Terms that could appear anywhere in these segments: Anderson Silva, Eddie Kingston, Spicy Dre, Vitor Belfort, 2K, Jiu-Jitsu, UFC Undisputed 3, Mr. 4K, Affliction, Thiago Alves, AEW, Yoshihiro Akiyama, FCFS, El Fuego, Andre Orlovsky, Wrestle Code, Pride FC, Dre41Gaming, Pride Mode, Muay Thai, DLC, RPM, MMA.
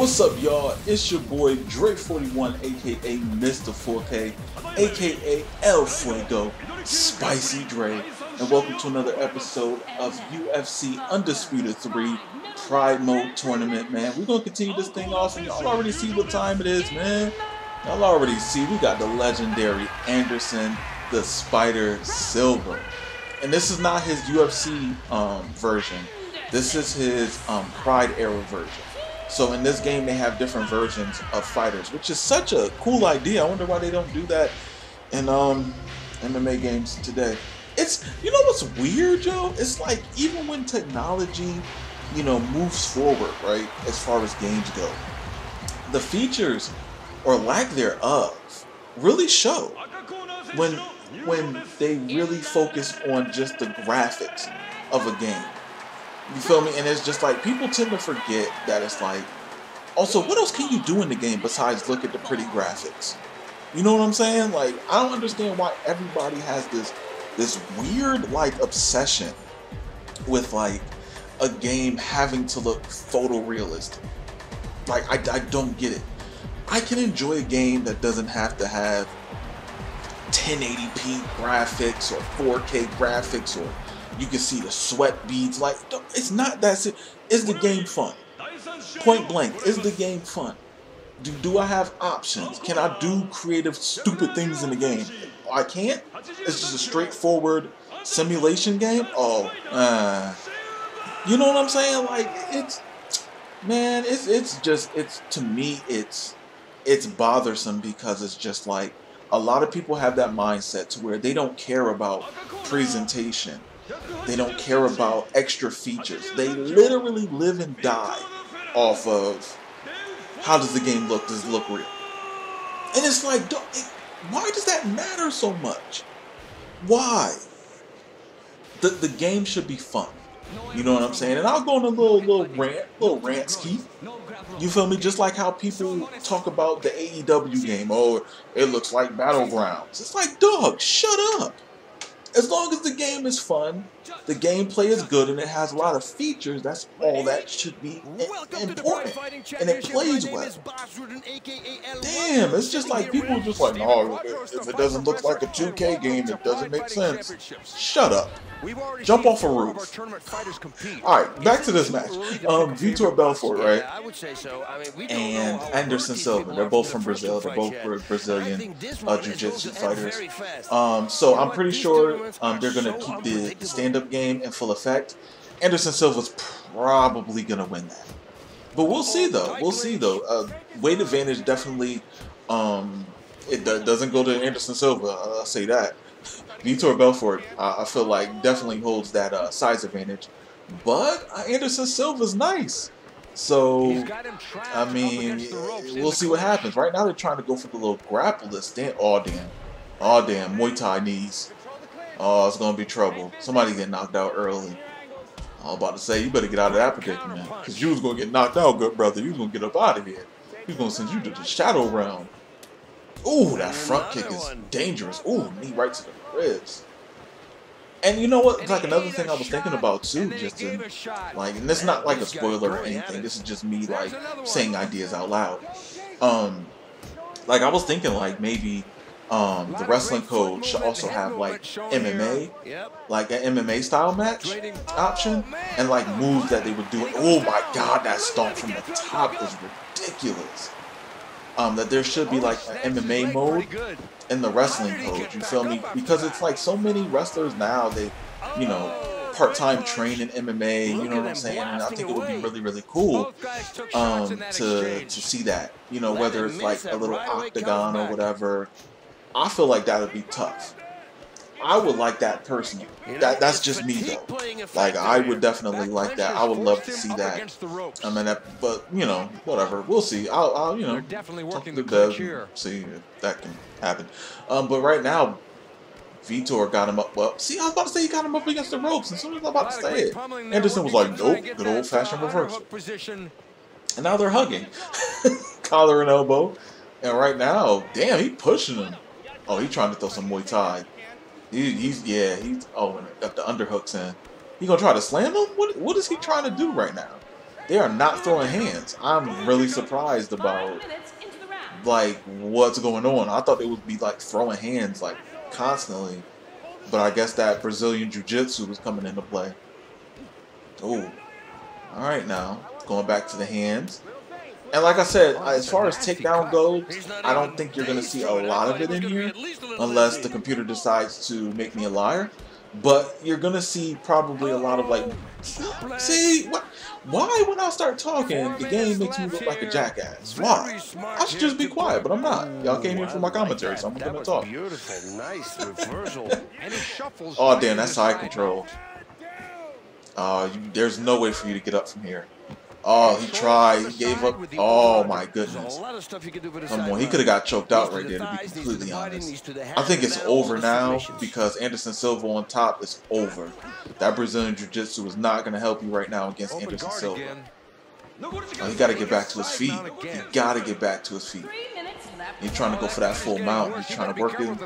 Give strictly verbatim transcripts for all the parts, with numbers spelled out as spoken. What's up, y'all? It's your boy Dre forty-one, aka Mister four K, aka El Fuego, Spicy Dre, and welcome to another episode of U F C Undisputed three Pride Mode Tournament, man. We're gonna continue this thing off, and y'all already see what time it is, man. Y'all already see we got the legendary Anderson the Spider Silva. And this is not his U F C um, version. This is his um, Pride era version. So in this game, they have different versions of fighters, which is such a cool idea. I wonder why they don't do that in um, M M A games today. It's, you know what's weird, Joe? It's like, even when technology, you know, moves forward, right, as far as games go, the features or lack thereof really show when when they really focus on just the graphics of a game. You feel me? And it's just like, people tend to forget that it's like, also, what else can you do in the game besides look at the pretty graphics? You know what I'm saying? Like, I don't understand why everybody has this this weird, like, obsession with, like, a game having to look photorealistic. Like, I, I don't get it. I can enjoy a game that doesn't have to have ten eighty p graphics or four K graphics, or you can see the sweat beads. Like, it's not that si is the game fun? Point blank, is the game fun? Do, do I have options? Can I do creative, stupid things in the game? I can't? It's just a straightforward simulation game? Oh, uh, you know what I'm saying? Like, it's, man, it's, it's just, it's, to me, it's, it's bothersome, because it's just like, a lot of people have that mindset to where they don't care about presentation. They don't care about extra features. They literally live and die off of how does the game look? Does it look real? And it's like, don't, it, why does that matter so much? Why? The, the game should be fun. You know what I'm saying? And I'll go on a little little rant, little rant ski. You feel me? Just like how people talk about the A E W game. Oh, it looks like Battlegrounds. It's like, dog, shut up. As long as the game is fun, the gameplay is good, and it has a lot of features, that's all that should be important. And it plays well. Damn, it's just like people are just like, no, if it doesn't look like a two K game, it doesn't make sense. Shut up. Jump off a roof. Alright, back to this match. Um, Vitor Belfort, right? And Anderson Silva. They're both from Brazil. They're both Brazilian uh, jiu-jitsu fighters. Um, so I'm pretty sure um, they're going to keep the, the stand-up game in full effect. Anderson Silva's probably going to win that. But we'll see, though. We'll see, though. Uh, weight advantage definitely um, it doesn't go to Anderson Silva. I'll say that. Vitor Belfort, uh, I feel like, definitely holds that uh, size advantage. But uh, Anderson Silva's nice. So, I mean, we'll see what happens. Right now, they're trying to go for the little grapple this. Damn, oh, damn. Oh, damn. Muay Thai knees. Oh, it's going to be trouble. Somebody getting knocked out early. I was about to say, you better get out of that predicament. Because you was going to get knocked out, good brother. You was going to get up out of here. He's going to send you to the shadow realm. Ooh, that front kick is dangerous. Ooh, knee right to the ribs. And you know what? Like, another thing I was thinking about too, just to, like, and it's not like a spoiler or anything. This is just me, like, saying ideas out loud. Um, like, I was thinking, like, maybe um, the wrestling code should also have, like, M M A, like an M M A style match option, and like moves that they were doing. Oh my God, that stomp from the top is ridiculous. Um, that there should be like an M M A mode in the wrestling code, you feel me? Because it's like so many wrestlers now, they, you know, part-time train in M M A, you know what I'm saying? And I think it would be really, really cool um, to, to see that, you know, whether it's like a little octagon or whatever. I feel like that would be tough. I would like that personally. That, that's just me, though. Like, I would definitely like that. I would love to see that. I mean, that, but, you know, whatever. We'll see. I'll, I'll you know, talk to the dev, see if that can happen. Um, but right now, Vitor got him up. Well, see, I was about to say he got him up against the ropes. And soon as I was about to say it, Anderson was like, nope, good old-fashioned reversal. And now they're hugging. Collar and elbow. And right now, damn, he pushing him. Oh, he trying to throw some Muay Thai. He, he's yeah, he's oh, and got the underhooks in. He gonna try to slam him? What what is he trying to do right now? they are not throwing hands. I'm really surprised about like what's going on. I thought they would be like throwing hands like constantly, but I guess that Brazilian Jiu-Jitsu was coming into play. Oh, all right now going back to the hands. And like I said, as far as takedown goes, I don't think you're going to see a lot of it in here unless the computer decides to make me a liar. But you're going to see probably a lot of like, see, what? Why when I start talking, the game makes me look like a jackass? Why? I should just be quiet, but I'm not. Y'all came here for my commentary, so I'm going to talk. Oh, damn, that's side control. Uh, you, there's no way for you to get up from here. Oh, he tried. He gave up. Oh, my goodness. Come on. He could have got choked out right there, to be completely honest. I think it's over now because Anderson Silva on top is over. That Brazilian Jiu-Jitsu is not going to help you right now against Anderson Silva. Oh, he got to get back to his feet. He got to get back to his feet. He's trying to go for that full mount. He's trying to work it and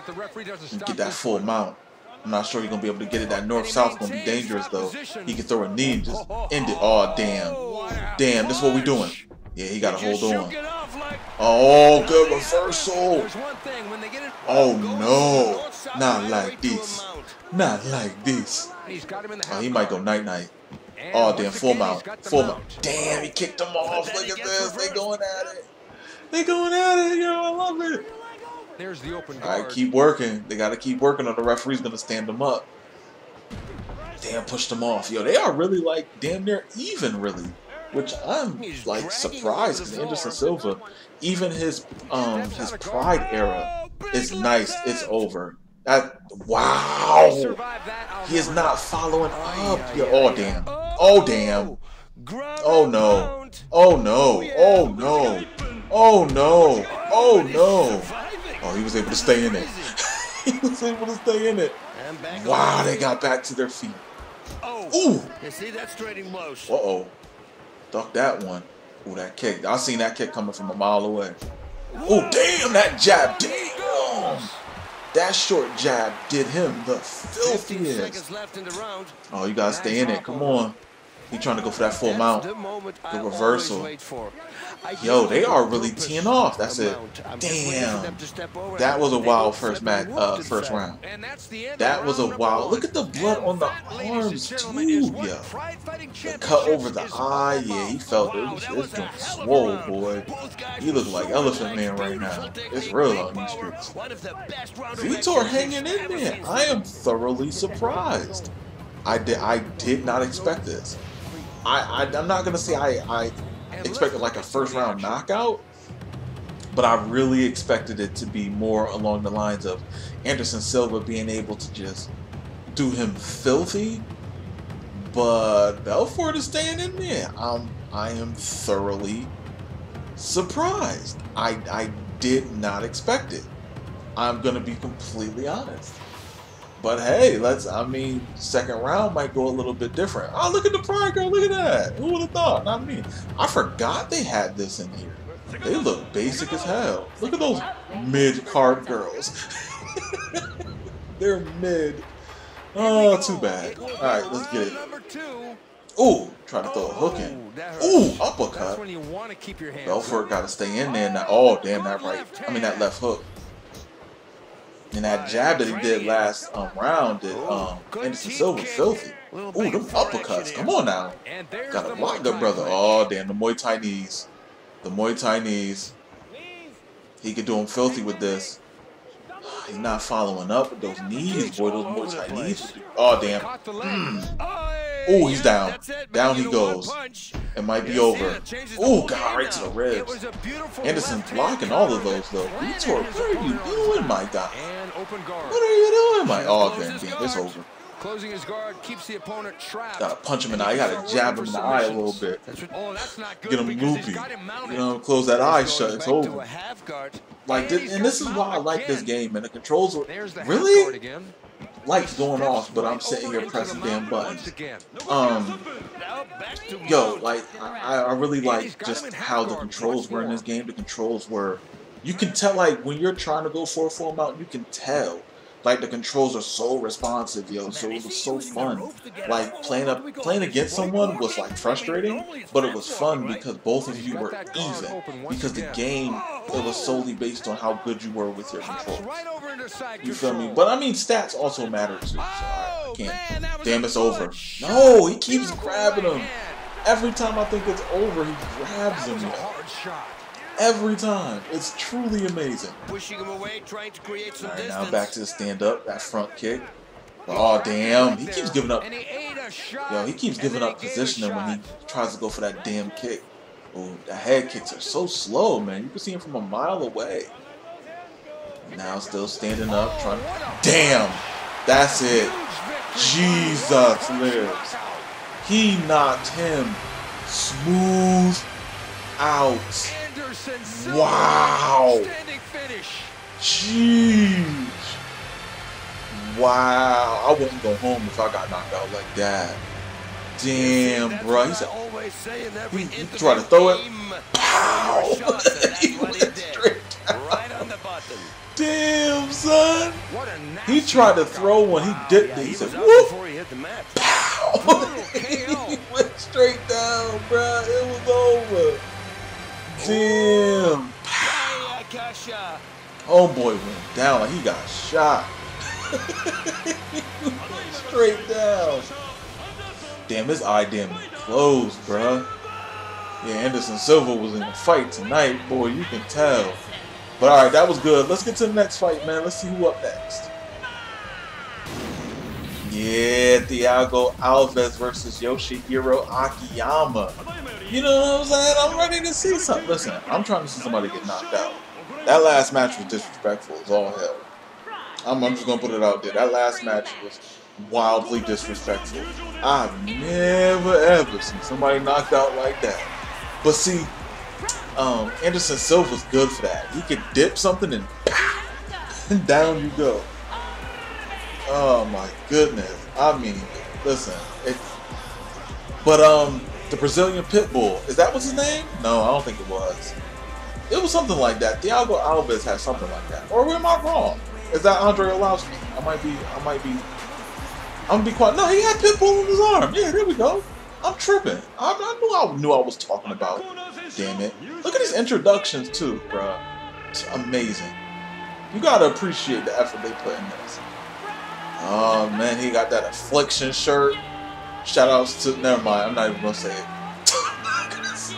get that full mount. I'm not sure he's going to be able to get it. That north-south going to be dangerous, though. He can throw a knee and just end it. Oh, damn. Damn, this is what we're doing. Yeah, he got to hold on. Oh, good reversal. Oh, no. Not like this. Not like this. Oh, he might go night-night. Oh, damn, full mount. Full mount. Damn, he kicked him off. Look at this. They going at it. They going at it. Yo, I love it. There's the open guard. All right, keep working. They got to keep working or the referee's going to stand them up. Damn, pushed them off. Yo, they are really like damn near even, really, which I'm like surprised because Anderson Silva, even his um his Pride era is nice. It's over. That, wow. He is not following up. Yo, oh, damn. Oh, damn. Oh, no. Oh, no. Oh, no. Oh, no. Oh, no. Oh, he was able to stay in it. He was able to stay in it. Wow, they got back to their feet. Ooh. Uh-oh. Duck that one. Ooh, that kick. I seen that kick coming from a mile away. Oh, damn, that jab. Damn. That short jab did him the filthiest. Oh, you got to stay in it. Come on. He trying to go for that full mount. The reversal. Yo, they are really teeing off. That's it. Damn. That was a wild first match, uh, first round. That was a wild. Look at the blood on the arms, too, yo. The cut over the eye. Yeah, he felt it. It's going swole, boy. He look like Elephant Man right now. It's real on these streets. Vitor hanging in there. I am thoroughly surprised. I did, I did not expect this. I, I, I'm not going to say I, I expected like a first round knockout, but I really expected it to be more along the lines of Anderson Silva being able to just do him filthy, but Belfort is staying in there. Um, I am thoroughly surprised. I, I did not expect it. I'm going to be completely honest. But hey, let's, I mean, second round might go a little bit different. Oh, look at the Pride girl, look at that. Who would have thought? Not me. I forgot they had this in here. They look basic as hell. Look at those mid-card girls. They're mid. Oh, too bad. All right, let's get it. Ooh, try to throw a hook in. Ooh, uppercut. Belfort got to stay in there. Now. Oh, damn, that right. I mean, that left hook. And that jab that he did last um, round did um, Anderson Silva filthy. Ooh, them uppercuts. Come on now. Got a block, good brother. Oh, damn. The Muay Thai knees. The Muay Thai knees. He could do him filthy with this. He's not following up with those knees, boy. Those Muay Thai knees. Oh, damn. Mm. Ooh, he's down. Down he goes. It might be over. Ooh, God, right to the ribs. Anderson blocking all of those, though. Vitor, what are you doing, my guy? What are you doing, my? Oh, okay, damn, it's over. Closing his guard, keeps the opponent trapped. Gotta punch him in the eye. Gotta jab him in the eye a little bit. Get him loopy. You know, close that eye shut. It's over. Like, this, and this is why I like this game, man. The controls were really lights going off, but I'm sitting here pressing damn buttons. Um, yo, like, I, I really like just how the controls were in this game. The controls were. You can tell, like, when you're trying to go for a full mount, you can tell Like, the controls are so responsive, yo, so it was so fun. Like, playing up, playing against someone was, like, frustrating, but it was fun because both of you were even. Because the game, it was solely based on how good you were with your controls. You feel me? But, I mean, stats also matter, too, so I can't. Damn, it's over. No, he keeps grabbing him. Every time I think it's over, he grabs him, yo. Every time. It's truly amazing. Pushing him away, trying to create some distance. All right, now back to the stand-up. That front kick. Oh, damn. He keeps giving up. Yo, he keeps giving up positioning when he tries to go for that damn kick. Oh, the head kicks are so slow, man. You can see him from a mile away. Now still standing up, trying to... Damn! That's it. Jesus lives. He knocked him smooth out. Wow! Jeez! Wow! I wouldn't go home if I got knocked out like that. Damn, bro! He said, he, he tried to throw it. Pow! He went straight down. Damn, son! He tried to throw one. He dipped it. He said, whoop! Pow! He went straight down, bro. It was over. Damn! Oh boy, went down like he got shot. Straight down. Damn, his eye damn closed, bruh. Yeah, Anderson Silva was in a fight tonight, boy. You can tell. But all right, that was good. Let's get to the next fight, man. Let's see who up next. Yeah, Thiago Alves versus Yoshihiro Akiyama. You know what I'm saying? I'm ready to see something. Listen, I'm trying to see somebody get knocked out. That last match was disrespectful as all hell. I'm, I'm just going to put it out there. That last match was wildly disrespectful. I've never, ever seen somebody knocked out like that. But see, um, Anderson Silva's good for that. He could dip something and pow, down you go. Oh, my goodness. I mean, listen. It, but, um... the Brazilian Pitbull. Is that what's his name? No, I don't think it was. It was something like that. Thiago Alves had something like that. Or am I wrong? Is that Andre Orlovsky? I might be, I might be, I'm gonna be quiet. No, he had Pitbull in his arm. Yeah, there we go. I'm tripping. I, I knew I knew I was talking about it. Damn it. Look at his introductions too, bruh. It's amazing. You gotta appreciate the effort they put in this. Oh man, he got that Affliction shirt. Shoutouts to, never mind, I'm not even gonna say it.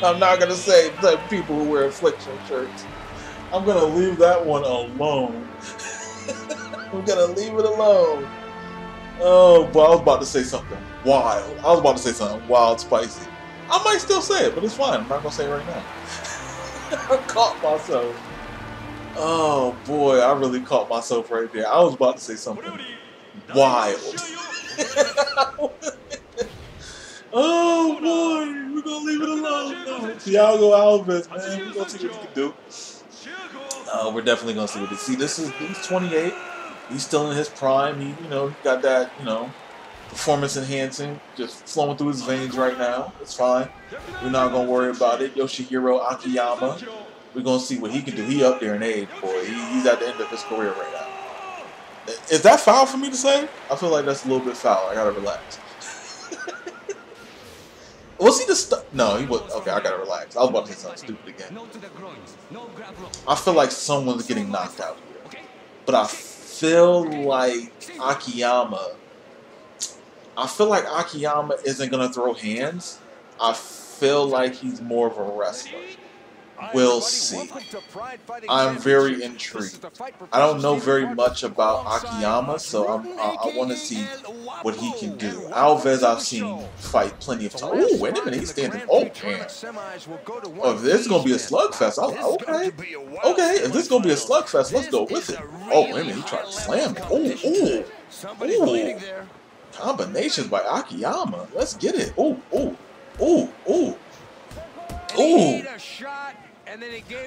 I'm not gonna say the people who wear Affliction shirts. I'm gonna leave that one alone. I'm gonna leave it alone. Oh, but I was about to say something wild. I was about to say something wild, spicy. I might still say it, but it's fine. I'm not gonna say it right now. I caught myself. Oh boy, I really caught myself right there. I was about to say something wild. Oh boy, we're gonna leave it alone. No. Thiago Alves, man, we're gonna see what he can do. Uh, we're definitely gonna see what he can do. See, this is, he's twenty-eight. He's still in his prime. He, you know, he got that, you know, performance enhancing, just flowing through his veins right now. It's fine. We're not gonna worry about it. Yoshihiro Akiyama, we're gonna see what he can do. He up there in age, boy. He, he's at the end of his career right now. Is that foul for me to say? I feel like that's a little bit foul. I gotta relax. Was he the stu- No, he was. Okay, I gotta relax. I was about to say something stupid again. I feel like someone's getting knocked out here. But I feel like Akiyama. I feel like Akiyama isn't gonna throw hands. I feel like he's more of a wrestler. We'll see. I'm very intrigued. I don't know very much about Akiyama, so I'm, I, I want to see what he can do. Alves, I've seen fight plenty of times. Oh, wait a minute, he's standing. Oh, man. Oh, if this is going to be a slugfest, I'll, okay. Okay, if this is going to be a slugfest, let's go with it. Oh, wait a minute, he tried to slam me. Oh, oh, oh. Combinations by Akiyama. Let's get it. Oh, oh, oh, oh. Ooh.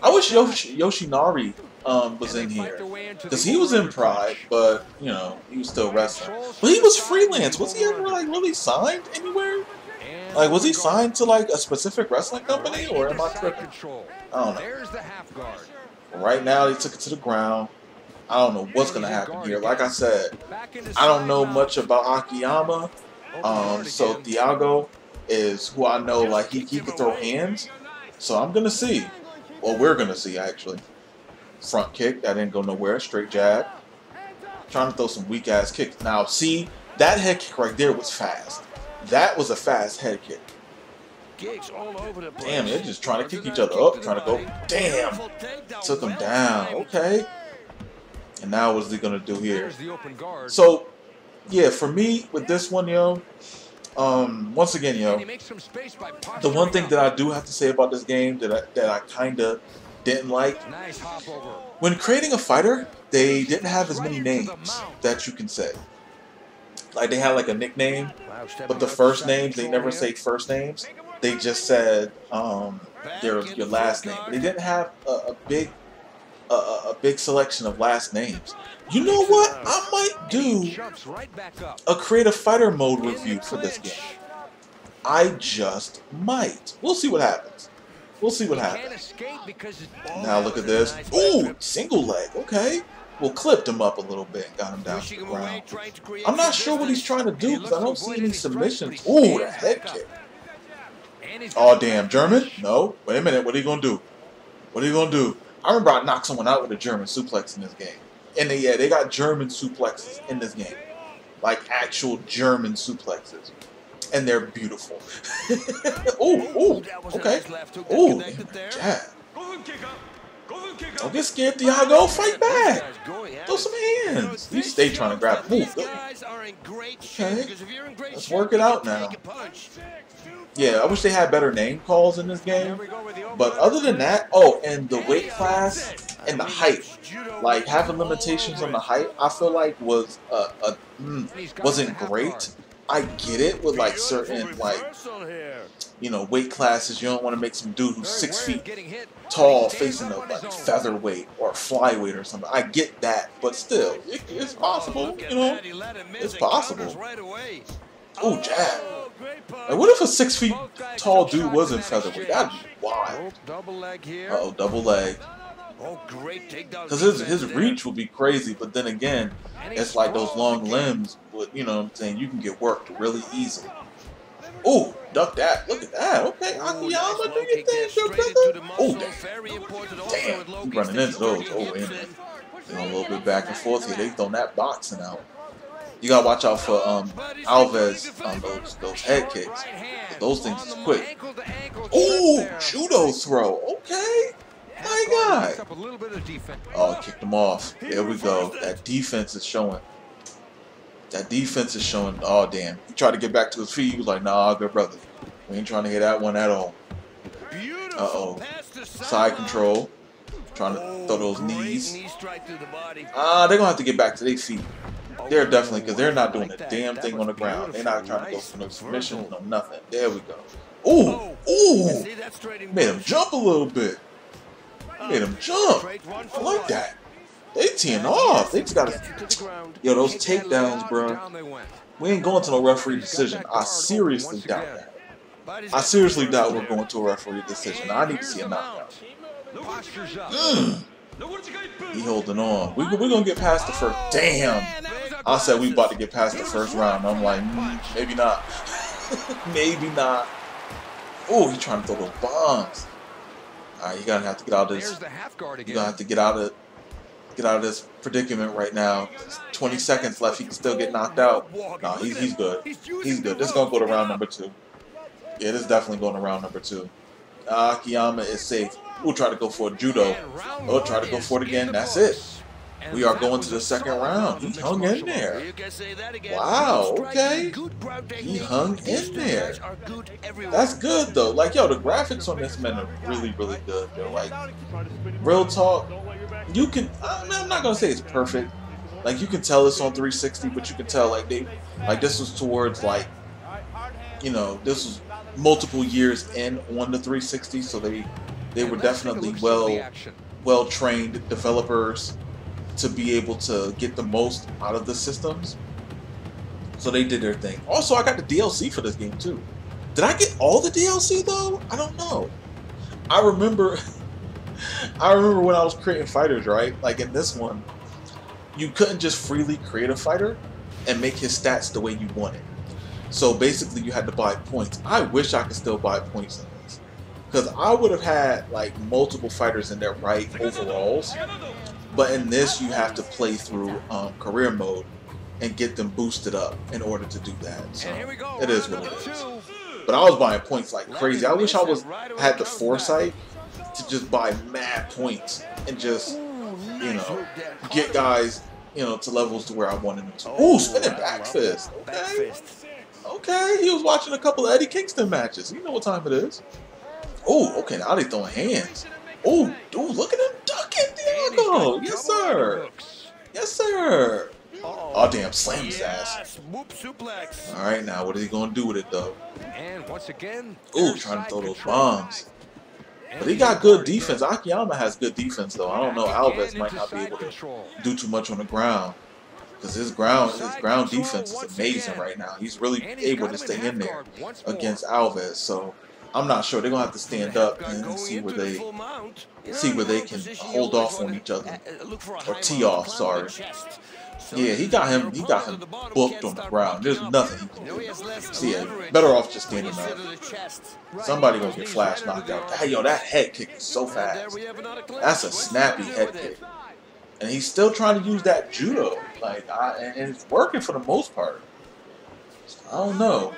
I wish Yoshi, Yoshinari um, was in here, because he was in Pride, but, you know, he was still wrestling. But he was freelance. Was he ever, like, really signed anywhere? Like, was he signed to, like, a specific wrestling company, or am I tripping? I don't know. Right now, they took it to the ground. I don't know what's going to happen here. Like I said, I don't know much about Akiyama. Um, so Thiago is who I know, like, he, he can throw hands. So I'm going to see. Well, we're going to see, actually. Front kick. That didn't go nowhere. Straight jab. Trying to throw some weak-ass kicks. Now, see, that head kick right there was fast. That was a fast head kick. Damn, they're just trying to kick each other up, trying to go. Damn, took him down. Okay. And now what's he gonna do here? So, yeah, for me with this one, yo. Um, once again, yo, the one thing that I do have to say about this game that I, that I kind of didn't like, when creating a fighter, they didn't have as many names that you can say. Like, they had like a nickname, but the first names, they never say first names. They just said um, their your last name. But they didn't have a, a big a, a big selection of last names. You know what? I might do a creative fighter mode review for this game. I just might. We'll see what happens. We'll see what happens. Now look at this. Ooh, single leg. Okay. Well, clipped him up a little bit, got him down to the ground. I'm not sure what he's trying to do because I don't see any submissions. Ooh, a head kick. Oh, damn. German? No. Wait a minute. What are you going to do? What are you going to do? I remember I knocked someone out with a German suplex in this game. And, they, yeah, they got German suplexes in this game. Like, actual German suplexes. And they're beautiful. Ooh, ooh. Okay. Ooh, jab. Don't get scared, Thiago. Fight back. Throw some hands. You stay trying to grab it. Move. Okay. Let's work it out now. Yeah, I wish they had better name calls in this game. But other than that, oh, and the weight class and the height, like having limitations on the height, I feel like was a, a mm, wasn't great. I get it with like certain like you know weight classes. You don't want to make some dude who's six feet tall facing a like featherweight or flyweight or something. I get that, but still, it, it's possible. You know, it's possible. Oh, jab. Like, what if a six feet tall dude wasn't featherweight? That'd be wild. Uh oh, double leg. Because his, his reach would be crazy, but then again, it's like those long limbs, but you know what I'm saying? You can get worked really easily. Oh, duck that. Look at that. Okay, Akiyama, do your thing, your brother. Oh, damn. Damn. He's running into those. Oh, man. A little bit back and forth here. They throwing that boxing out. You gotta watch out for um, Alves on um, those those head kicks. Those things is quick. Oh, judo throw. Okay, my God. Oh, I kicked him off. There we go. That defense is showing. That defense is showing. Oh, damn. He tried to get back to his feet. He was like, "Nah, good brother. We ain't trying to hit that one at all." Uh oh. Side control. Trying to throw those knees. Ah, uh, they're gonna have to get back to their feet. They're definitely, because they're not doing a damn thing on the ground. They're not trying to go for no submission, no nothing. There we go. Ooh, ooh. Made him jump a little bit. Made him jump. I like that. They teeing off. They just got to. Yo, those takedowns, bro. We ain't going to no referee decision. I seriously doubt that. I seriously doubt we're going to a referee decision. I need to see a knockout. Mm. He holding on. We, we're going to get past the first. Damn. I said we about to get past the first round. I'm like, mm, maybe not. Maybe not. Oh, he's trying to throw those bombs. All right, you gotta have to get out of this. You gonna have to get out of get out of this predicament right now. twenty seconds left. He can still get knocked out. No, he's he's good. He's good. This is gonna go to round number two. Yeah, this is definitely going to round number two. Akiyama is safe. We'll try to go for a judo. We'll try to go for it again. That's it. We are going to the second round. He hung in there. Wow, okay. He hung in there. That's good, though. Like, yo, the graphics on this man are really, really good. They're like, real talk. You can, I mean, I'm not going to say it's perfect. Like, you can tell it's on three sixty, but you can tell, like, they, like, this was towards, like, you know, this was multiple years in on the three sixty, so they, they were definitely well, well-trained developers to be able to get the most out of the systems. So they did their thing. Also, I got the D L C for this game too. Did I get all the D L C though? I don't know. I remember I remember when I was creating fighters, right? Like in this one, you couldn't just freely create a fighter and make his stats the way you wanted. So basically you had to buy points. I wish I could still buy points in this, because I would have had like multiple fighters in their right overalls, but in this you have to play through um, career mode and get them boosted up in order to do that. So it is what it is. But I was buying points like crazy. I wish I was had the foresight to just buy mad points and just, you know, get guys, you know, to levels to where I wanted them to. Ooh, spinning back fist. Okay. Okay, he was watching a couple of Eddie Kingston matches. You know what time it is. Oh, okay, now they throwing hands. Oh, dude, look at him ducking Thiago. Yes, sir. Yes, sir. Oh, damn, slam his ass. All right, now, what is he going to do with it, though? Ooh, trying to throw those bombs. But he got good defense. Akiyama has good defense, though. I don't know. Alves might not be able to do too much on the ground, because his ground, his ground defense is amazing right now. He's really able to stay in there against Alves. So I'm not sure. They're gonna have to stand up and see where they see where they can hold off on each other, or tee off. Sorry. Yeah, he got him. He got him booked on the ground. There's nothing he can do. See, yeah, better off just standing up. Somebody gonna get flash knocked out. Hey, yo, that head kick is so fast. That's a snappy head kick. And he's still trying to use that judo, like, I, and it's working for the most part. So I don't know.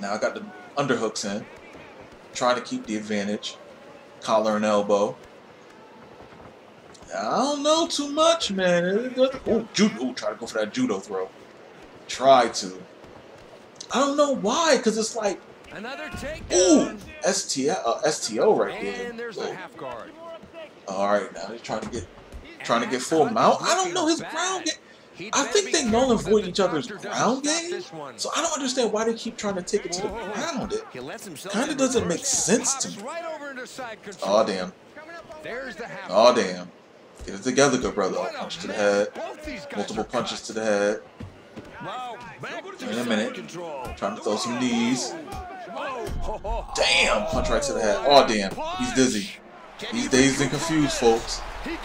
Now I got the underhooks in, trying to keep the advantage, collar and elbow. I don't know too much, man. Oh, judo! Try to go for that judo throw. Try to. I don't know why, because it's like, ooh, S T O right there. Ooh. All right, now they're trying to get, trying to get full mount. I don't know his ground game. I think they null and void each other's ground game, so I don't understand why they keep trying to take it to the ground. It kind of doesn't make sense to me. Oh damn! Oh damn! Get it together, good brother. Oh, punch to the head. Multiple punches to the head. Wait a minute. Trying to throw some knees. Damn! Punch right to the head. Oh damn! He's dizzy. He's dazed and confused, folks.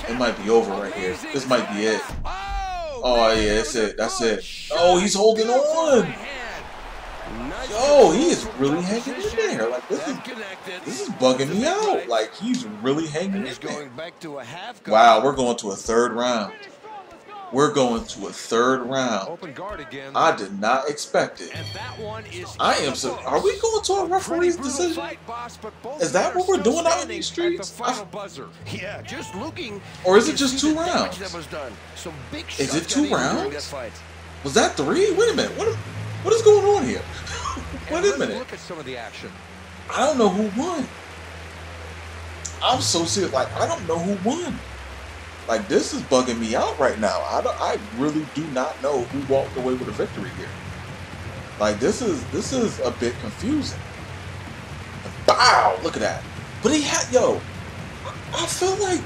It might be over right here. This might be it. Oh, yeah, that's it. That's it. Oh, he's holding on. Yo, he is really hanging in there. Like, this is, this is bugging me out. Like, he's really hanging in there. Wow, we're going to a third round. We're going to a third round. I did not expect it. I am so. Are we going to a referee's decision? Is that what we're doing out in these streets? Yeah, just looking. Or is it just two rounds? Is it two rounds? Was that three? Wait a minute. What? What is going on here? Wait a minute. I don't know who won. I'm so serious. Like, I don't know who won. Like, this is bugging me out right now. I, don't, I really do not know who walked away with a victory here. Like, this is this is a bit confusing. Wow, look at that. But he had, yo, I feel like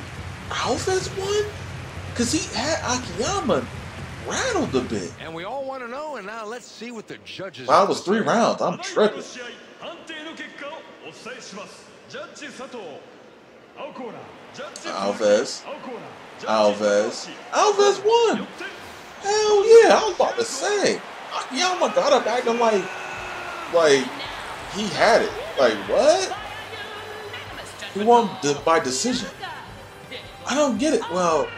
Alves won, because he had Akiyama rattled a bit. And we all want to know, and now let's see what the judges. Wow, it was three rounds. I'm tripping. Alves. Alves. Alves won! Hell yeah, I was about to say. Akiyama got up acting like, like, he had it. Like, what? He won by decision. I don't get it. Well,